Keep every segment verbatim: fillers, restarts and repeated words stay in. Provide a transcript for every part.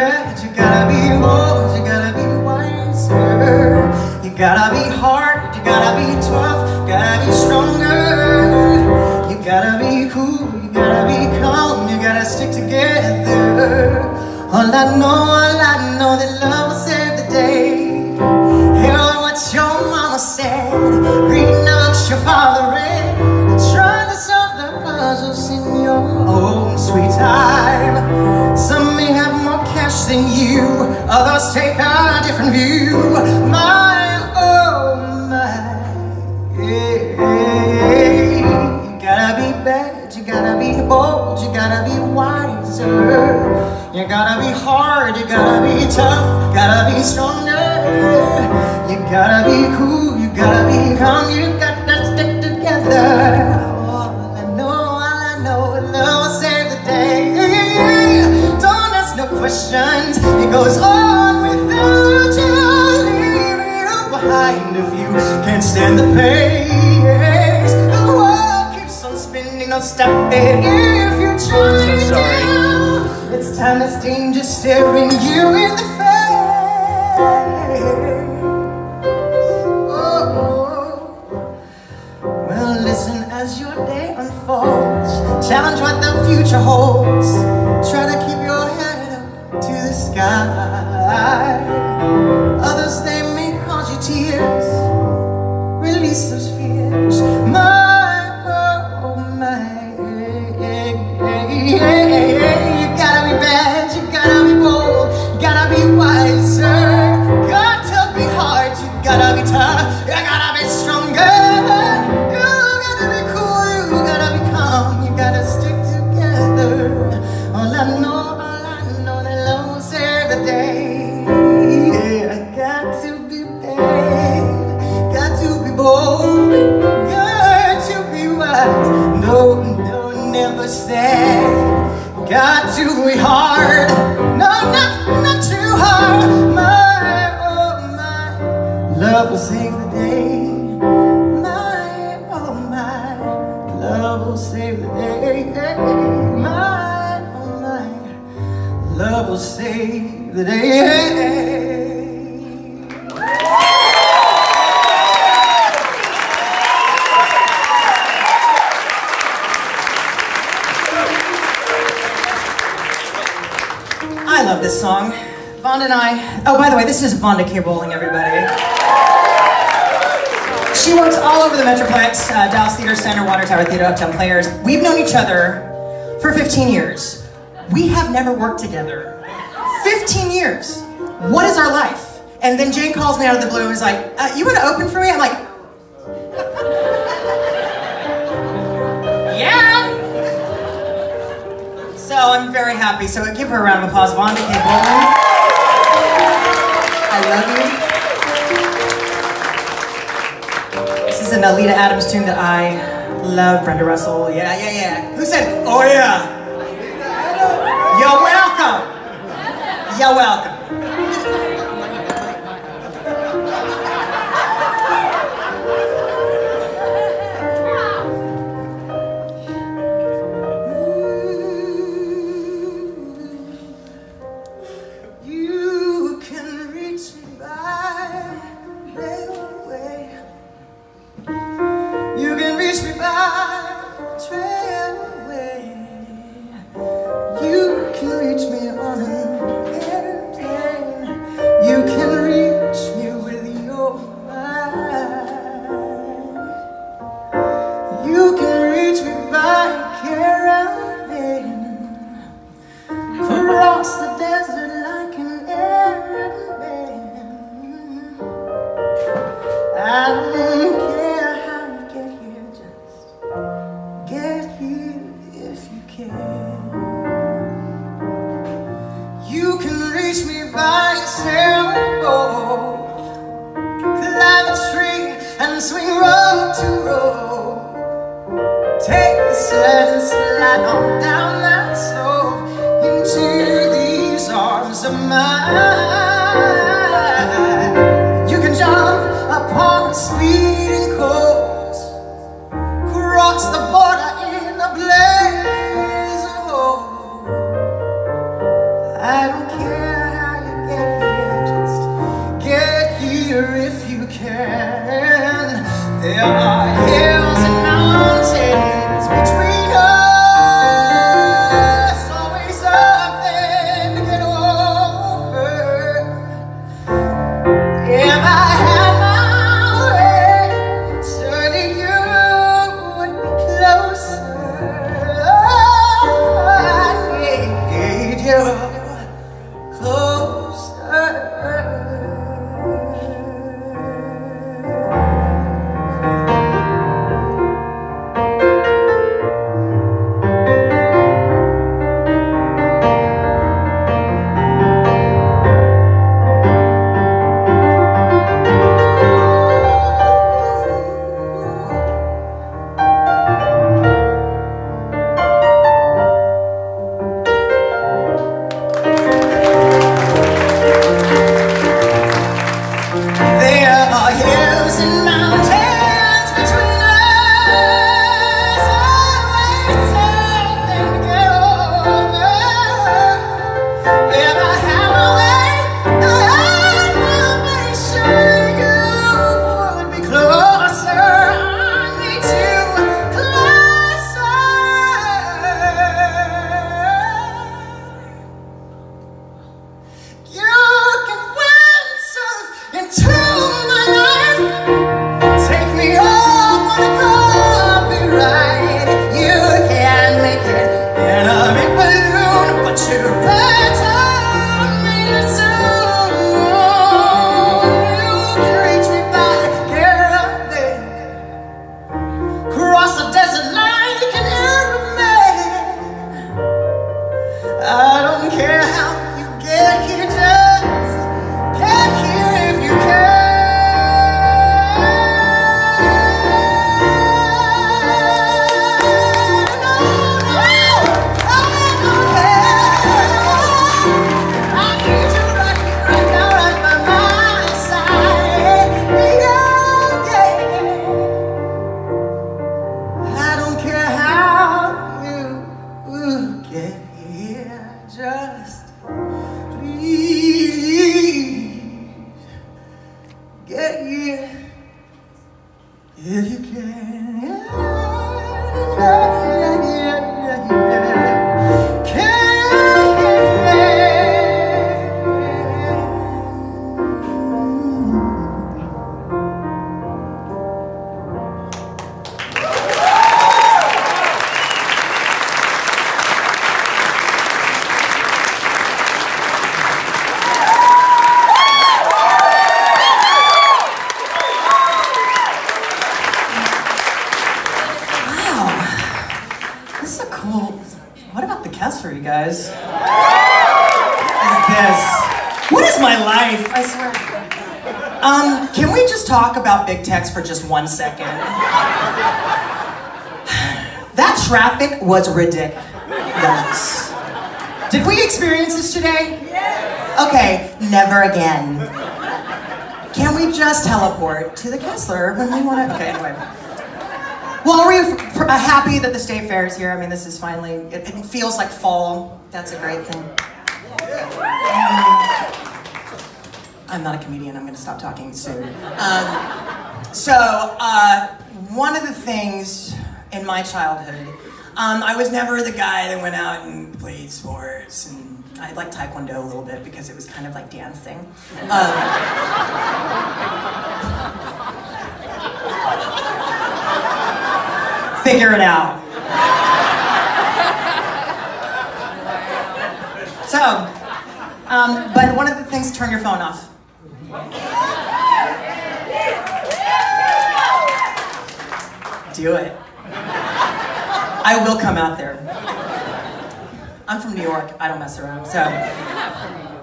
bad, but you gotta be bold, you gotta be wiser. You gotta be hard, you gotta be tough, you gotta be stronger. You gotta be cool, you gotta be calm, you gotta stick together. All I know, all I know, that love will save the day. Hear what your mama said, read not your father read, and try to solve the puzzles in your own sweet time. Some may have more cash than you, others take a different view. My, oh my, hey, hey. You gotta be bad, you gotta be bold, you gotta be wiser. You gotta be hard, you gotta be tough, gotta be stronger. You gotta be cool, you gotta be calm, you gotta stick together. All I know, all I know, love will save the day. Don't ask no questions, it goes on without you. Leave it all behind if you can't stand the pace. The world keeps on spinning, don't stop it if you try so sorry. It's time that's danger staring you in the face. Oh, well, listen as your day unfolds. Challenge what the future holds. Try to keep your head up to the sky. Others, they may cause you tears. Release those fears. My, oh, my, yeah. Got to be hard, no, not, not too hard. My, oh my, love will save the day. My, oh my, love will save the day. My, oh my, love will save the day. This song, Vonda and I. Oh, by the way, this is Vonda K. Bowling, everybody. She works all over the Metroplex, uh, Dallas Theatre Center, Watertower Theatre, Uptown Players. We've known each other for fifteen years. We have never worked together. fifteen years. What is our life? And then Jane calls me out of the blue and is like, uh, "You want to open for me?" I'm like, oh, I'm very happy. So give her a round of applause. Vonda K. Bowling. I love you. This is an Lita Adams tune that I love. Brenda Russell. Yeah, yeah, yeah. Who said, oh yeah? You're welcome. You're welcome. I don't care. That's my life, I swear. Um, can we just talk about big techs for just one second? That traffic was ridiculous. Did we experience this today? Yes. Okay, never again. Can we just teleport to the Kessler when we want to? Okay, anyway. Well, are we happy that the state fair is here? I mean, this is finally, it, it feels like fall. That's a great thing. Um, I'm not a comedian, I'm gonna stop talking soon. Um, so, uh, one of the things in my childhood, um, I was never the guy that went out and played sports, and I liked Taekwondo a little bit because it was kind of like dancing. Um, figure it out. So, um, but one of the things, turn your phone off. Do it. I will come out there. I'm from New York, I don't mess around, so.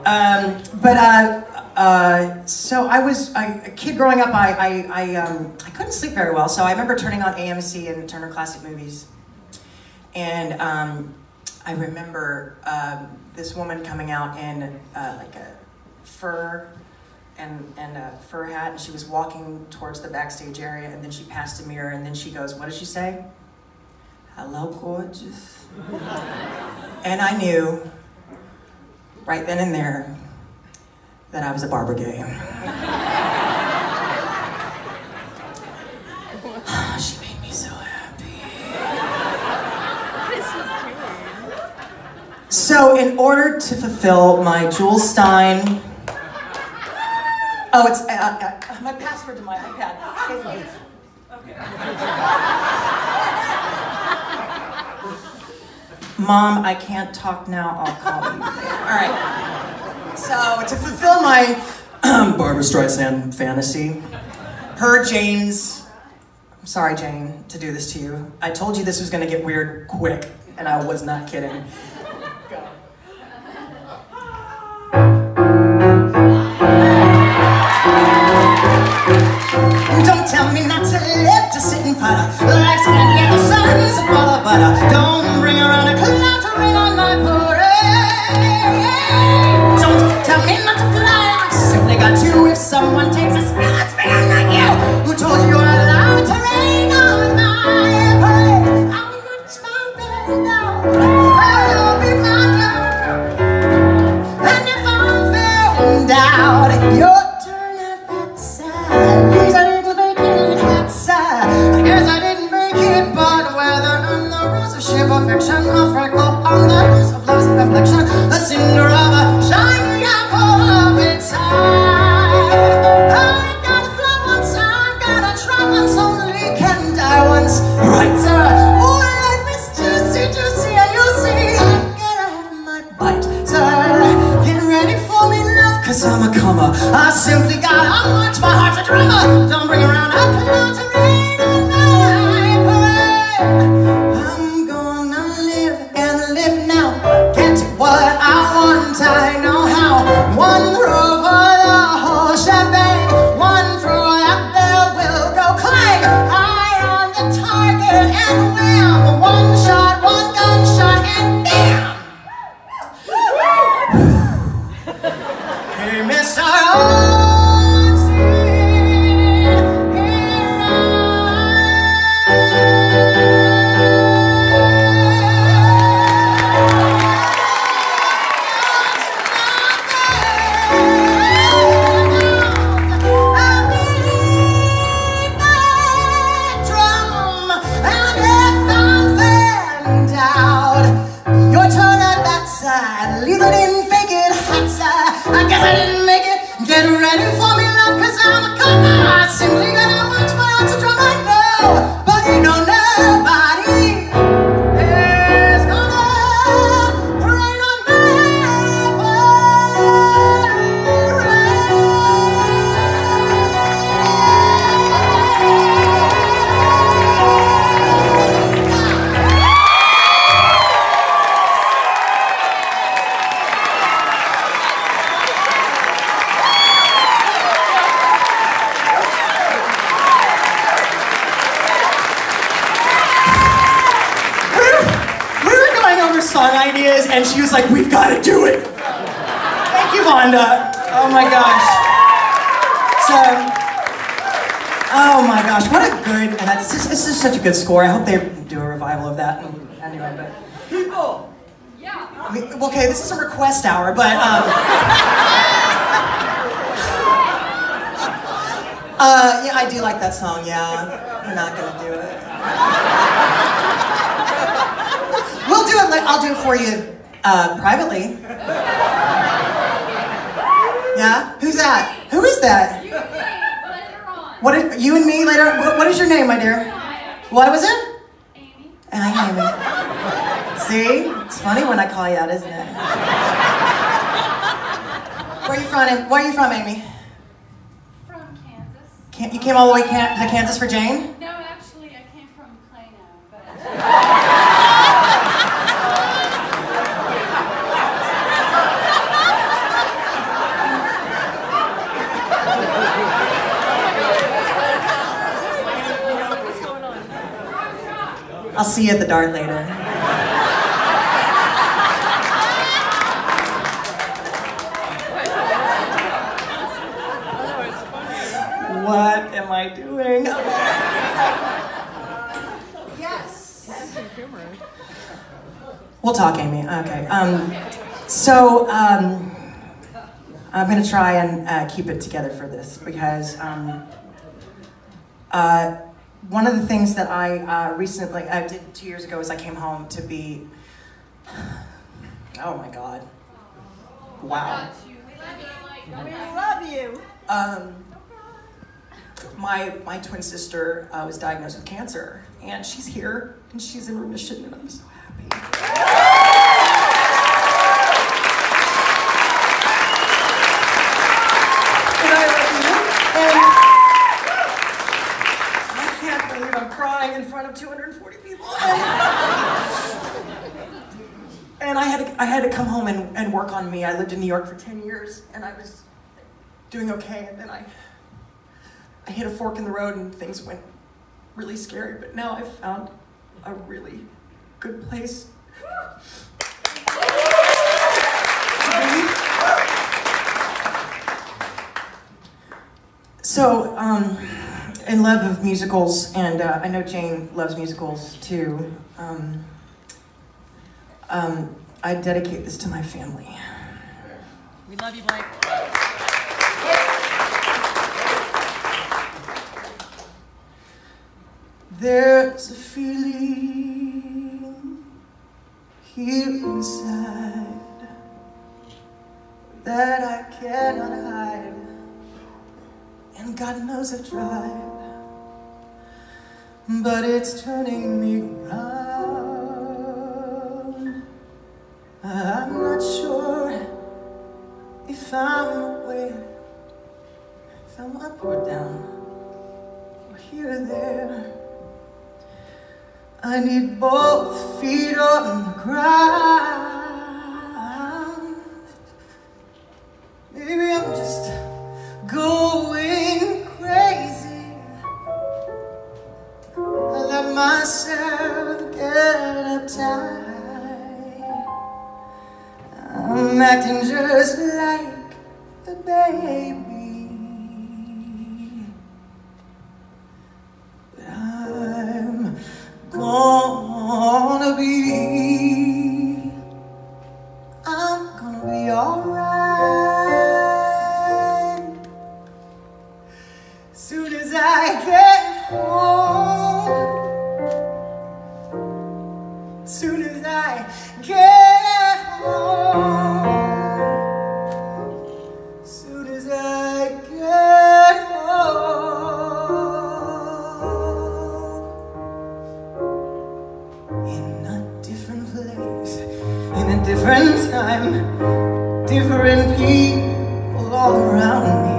Um, but, uh, uh, so I was, I, a kid growing up, I, I, I, um, I couldn't sleep very well, so I remember turning on A M C and Turner Classic Movies, and um, I remember, um, this woman coming out in uh, like a fur and, and a fur hat, and she was walking towards the backstage area, and then she passed a mirror, and then she goes, what did she say? Hello, gorgeous. And I knew right then and there that I was a Barbra gay. She made me so So in order to fulfill my Jules Stein, oh, it's uh, uh, my password to my iPad. It's okay. Mom, I can't talk now, I'll call you. All right, so to fulfill my um, Barbra Streisand fantasy, her Jane's, I'm sorry, Jane, to do this to you. I told you this was gonna get weird quick, and I was not kidding. Don't tell me not to live, to sit and putter. Life's candy and the sun's a ball of butter. Don't bring around a cloud to rain on my parade. Don't tell me not to fly, I simply got to. If someone takes a spell, it's been like you. Who told you you're allowed to rain on my parade? I will watch my belly down. I'll be knocked out. And if I'm found out, you're I simply got how much my heart's a drummer. Don't bring around a cloud to rain on my parade. I'm gonna live and live now. Get what I want, I know how. One throw for the whole shebang. One throw that bell will go clang. Eye on the target and wham. One shot, one gunshot, and bam. Hey, mister. song ideas, and she was like, we've got to do it. Thank you, Vonda. Oh my gosh. So, oh my gosh, what a good, and that's just, this is such a good score. I hope they do a revival of that. Anyway, but people. Yeah. We, okay, this is a request hour, but um. Uh, yeah, I do like that song, yeah. I'm not gonna do it. We'll do it, like, I'll do it for you, uh, privately. Yeah? Who's that? Who is that? You and me, later on. What is, you and me, later on? What, what is your name, my dear? What was it? Amy. I Amy. See? It's funny when I call you out, isn't it? Where are you from, where are you from, Amy? You came all the way to Kansas for Jane? No, actually, I came from Plano, but... I'll see you at the dart later. What am I doing? Yes. We'll talk, Amy. Okay. Um, so um, I'm going to try and uh, keep it together for this because um, uh, one of the things that I uh, recently, I did two years ago, is I came home to be. Oh my God! Wow. We love you. Um. My my twin sister uh, was diagnosed with cancer, and she's here, and she's in remission, and I'm so happy. And I love you, and I can't believe I'm crying in front of two hundred forty people. And, and I had to, I had to come home and, and work on me. I lived in New York for ten years, and I was doing okay, and then I. I hit a fork in the road and things went really scary, but now I've found a really good place to be. So, um, in love of musicals, and uh, I know Jane loves musicals too, um, um, I dedicate this to my family. We love you, Blake. There's a feeling here inside that I cannot hide, and God knows I've tried, but it's turning me round. I'm not sure if I'm aware, if I'm up or down, or here or there. I need both feet on the ground. Maybe I'm just going crazy. I let myself get uptight. I'm acting just like a baby. Gonna be, I'm gonna be alright. Soon as I get home, soon as I get home, soon as I get home. Different time, different people all around me.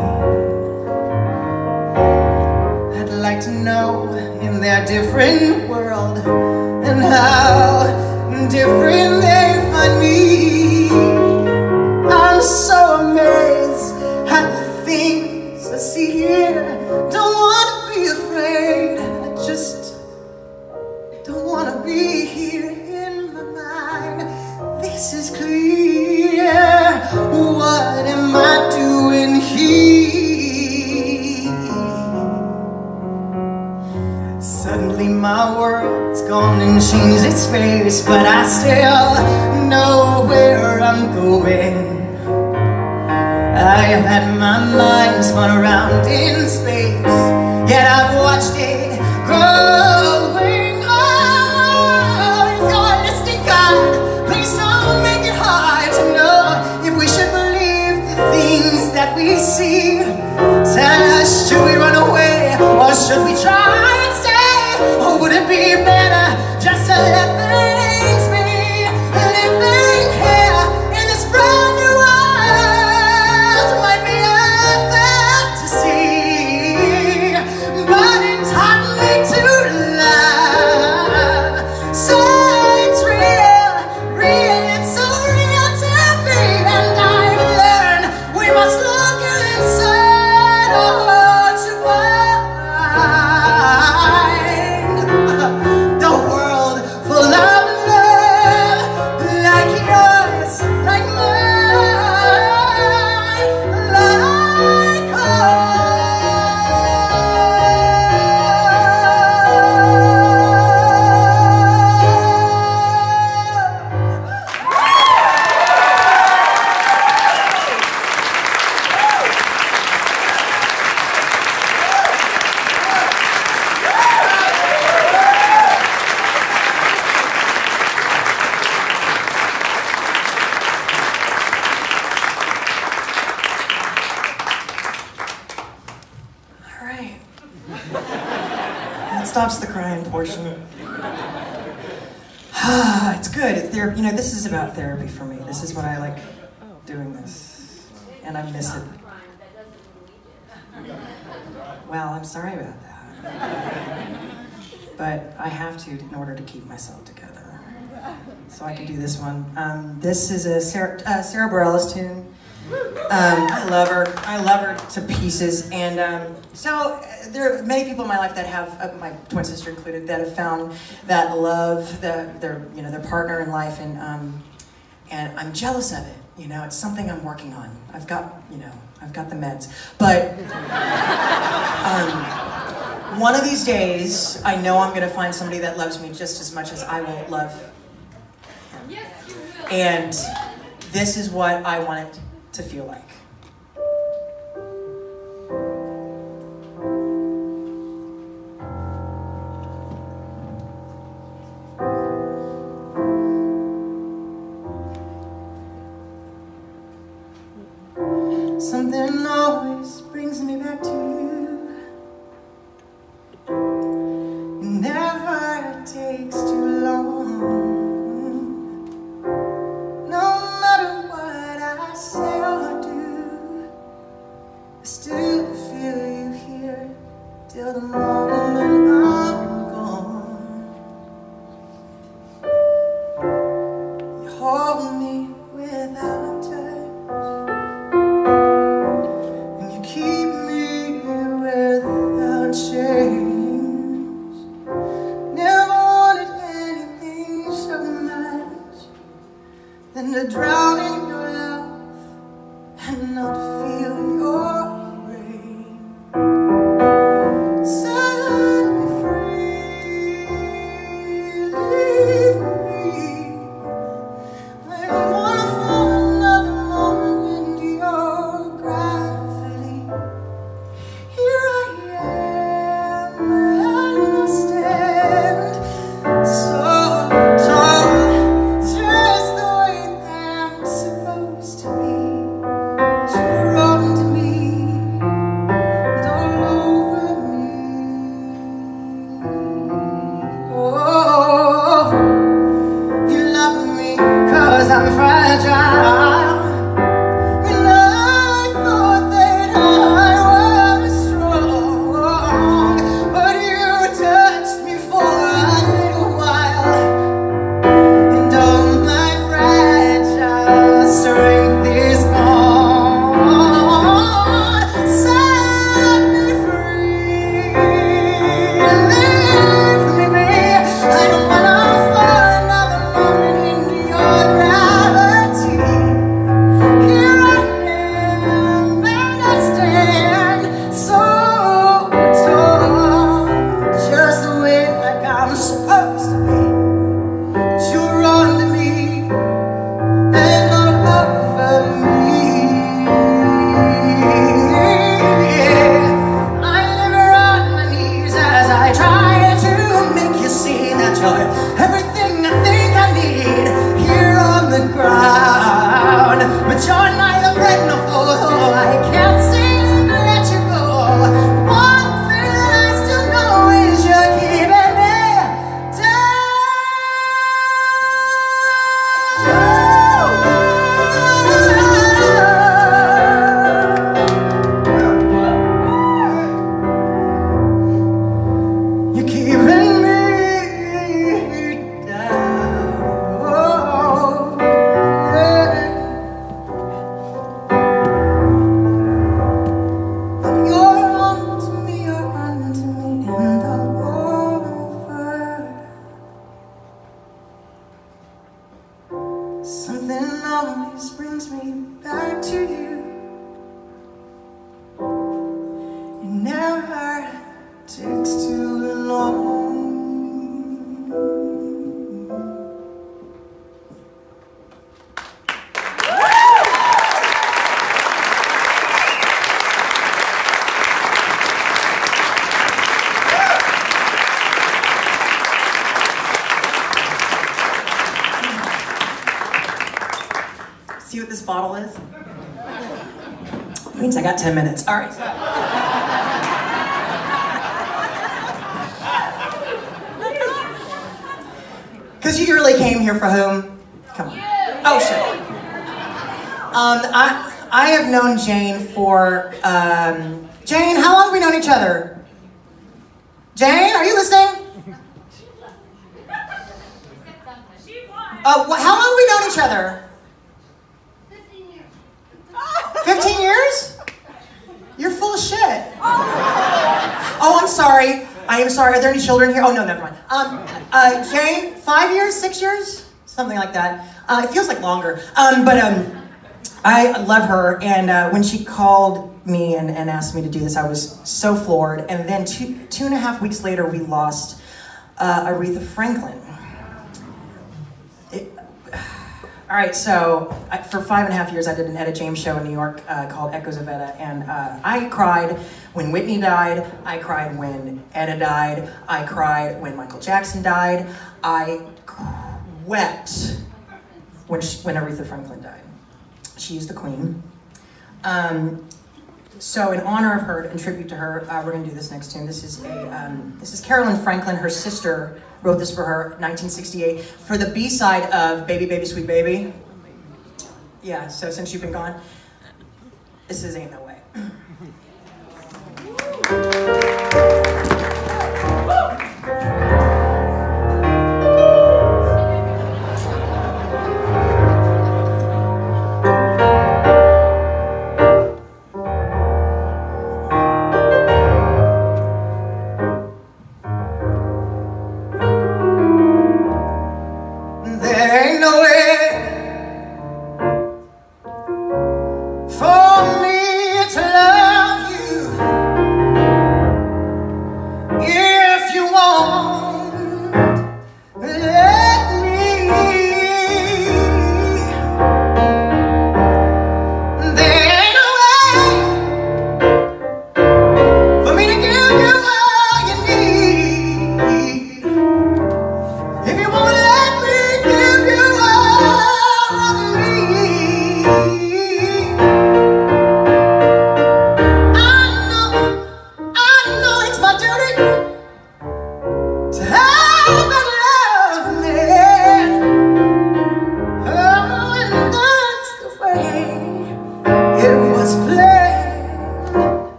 I'd like to know in their different world and how different they find me. I'm so amazed at the things I see here. Don't want to be afraid, I just don't want to be here in my mind. change its face, but I still know where I'm going. I have had my mind spun around in space, yet I've watched it growing. Oh, if you're listening, God, please don't make it hard to know if we should believe the things that we see. Tell us, should we run away, or should we try and stay? Or would it be better just to let things be? Living here in this brand new world might be a fantasy, but it's hardly to love. So it's real, real, it's so real to me. And I've learned we must look inside. You know, this is about therapy for me. This is what I like doing this, and I miss it. Well, I'm sorry about that, but I have to in order to keep myself together, so I can do this one. Um, this is a Sara, uh, Sara Bareilles tune. Um, I love her. I love her to pieces. And um, so there are many people in my life that have, uh, my twin sister included, that have found that love, the, their you know their partner in life, and um, and I'm jealous of it. You know, it's something I'm working on. I've got you know I've got the meds, but um, one of these days I know I'm going to find somebody that loves me just as much as I will love him. Yes, you will. And this is what I wanted to feel like. Something always brings me back to you. Never takes too long. Still feel you here till the moment I'm gone. You hold me without touch, and you keep me without change. Never wanted anything so much than to drown in your love and not feel your. Silent takes too long. See what this bottle is? It means I got ten minutes. All right. Because you really came here for whom? Come on. Oh, shit. Um, I, I have known Jane for, um, Jane, how long have we known each other? Jane, are you listening? Oh, uh, how long have we known each other? fifteen years. fifteen years? You're full of shit. Oh, I'm sorry. I am sorry, are there any children here? Oh, no, never mind. Um, uh, Jane, five years, six years? Something like that. Uh, it feels like longer. Um, but um, I love her, and uh, when she called me and, and asked me to do this, I was so floored. And then two, two and a half weeks later, we lost uh, Aretha Franklin. It, all right, so I, for five and a half years, I did an Etta James show in New York uh, called Echoes of Etta, and uh, I cried when Whitney died, I cried when Etta died, I cried when Michael Jackson died, I wept when, she, when Aretha Franklin died. She's the queen. Um, so in honor of her, in tribute to her, uh, we're gonna do this next tune. This is, a, um, this is Carolyn Franklin, her sister wrote this for her, nineteen sixty-eight, for the B-side of Baby, Baby, Sweet Baby. Yeah, so since you've been gone, this is Ain't No Way. Hello.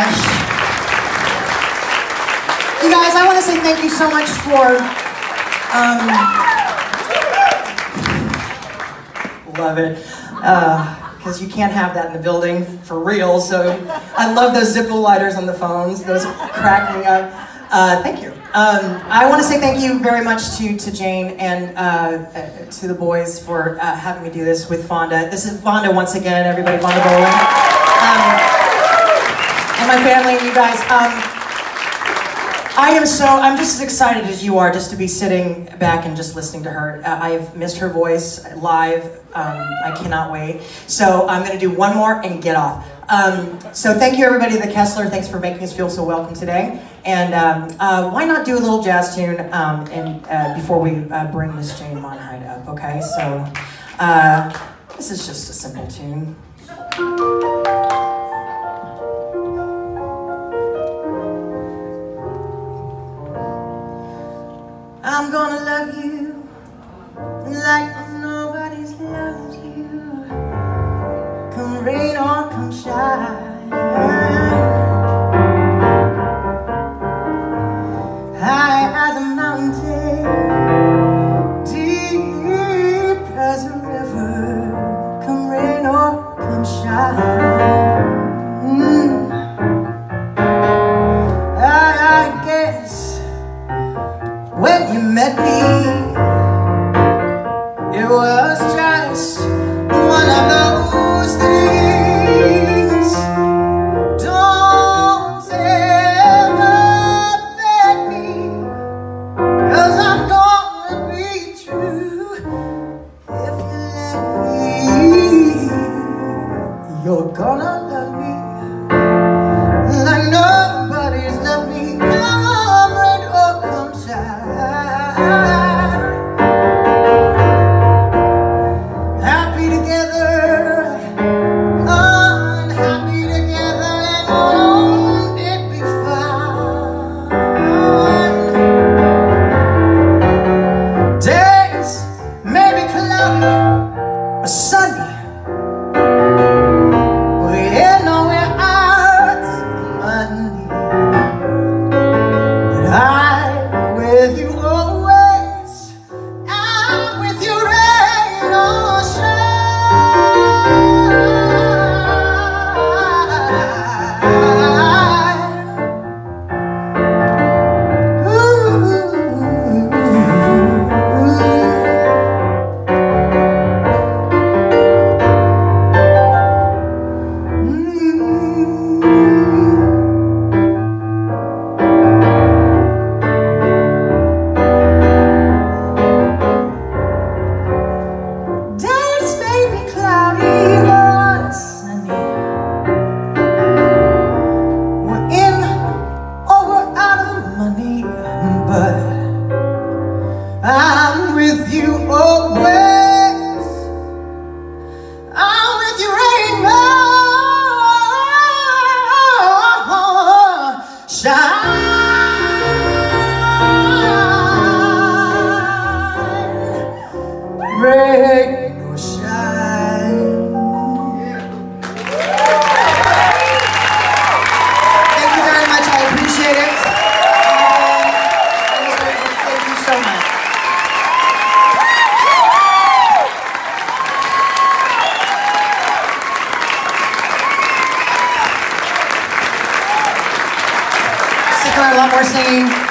much. You guys, I want to say thank you so much for... Um, love it. Because uh, you can't have that in the building, for real. So I love those Zippo lighters on the phones. Those crack me up. Uh, thank you. Um, I want to say thank you very much to, to Jane and uh, to the boys for uh, having me do this with Vonda. This is Vonda once again, everybody, Vonda Bowling. Um, and my family and you guys. Um, I am so, I'm just as excited as you are just to be sitting back and just listening to her. Uh, I've missed her voice live. Um, I cannot wait. So I'm going to do one more and get off. Um, so thank you everybody at the Kessler. Thanks for making us feel so welcome today. And um, uh, why not do a little jazz tune um, and uh, before we uh, bring Miss Jane Monheit up, okay? So uh, this is just a simple tune. I'm gonna love you like nobody's loved you. Come rain or come shine. High as a mountain, deep as a river, come rain or come shine. Mm. I, I guess when you met me, it was just one of those things.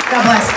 God bless.